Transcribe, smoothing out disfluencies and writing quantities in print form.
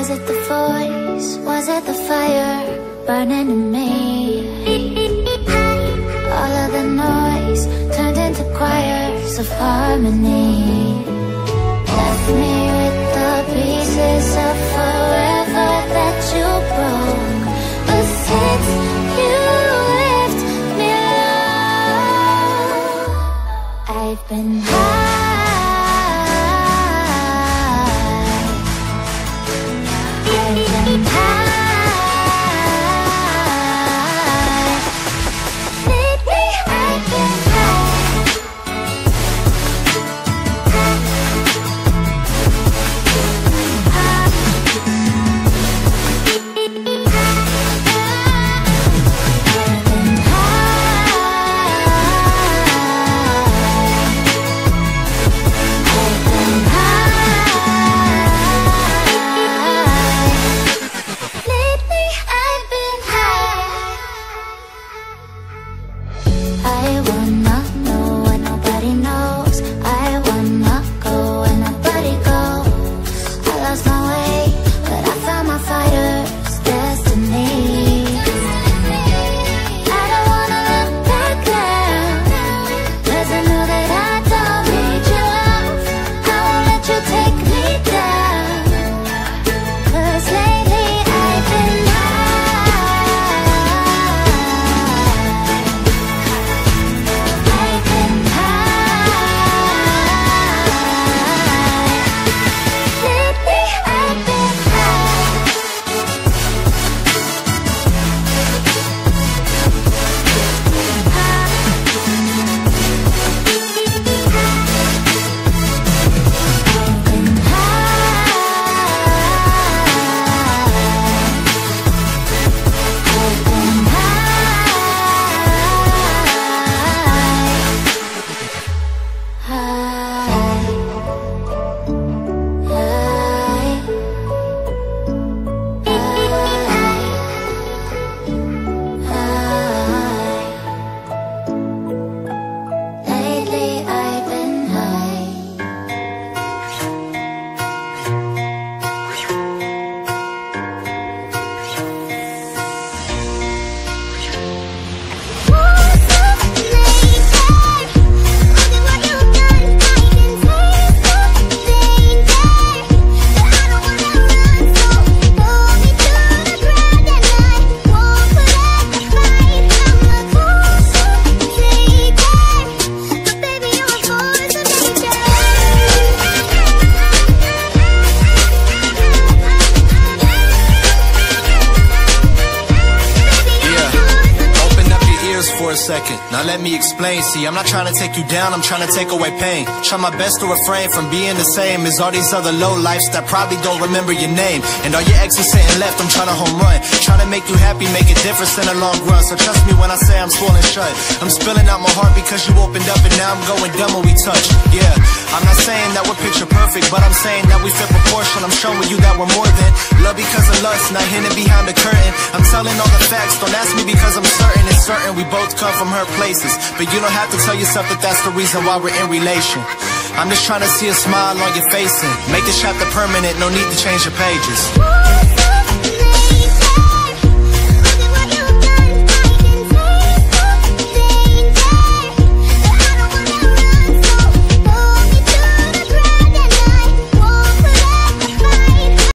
Was it the voice? Was it the fire burning in me? All of the noise turned into choirs of harmony. Left me with the pieces of forever that you broke. But since you left me alone, I've been high. Now let me explain, see, I'm not trying to take you down, I'm trying to take away pain. Try my best to refrain from being the same as all these other lowlifes that probably don't remember your name. And all your exes sitting left, I'm trying to home run. Trying to make you happy, make a difference in the long run. So trust me when I say I'm swollen shut. I'm spilling out my heart because you opened up and now I'm going dumb when we touch. Yeah, I'm not saying that we're picture perfect, but I'm saying that we fit proportion. I'm showing you that we're more than love because of lust, not hidden behind the curtain. I'm telling all the facts, don't ask me because I'm certain. It's certain we both come from her places, but you don't have to tell yourself that that's the reason why we're in relation. I'm just trying to see a smile on your face and make this chapter permanent, no need to change your pages.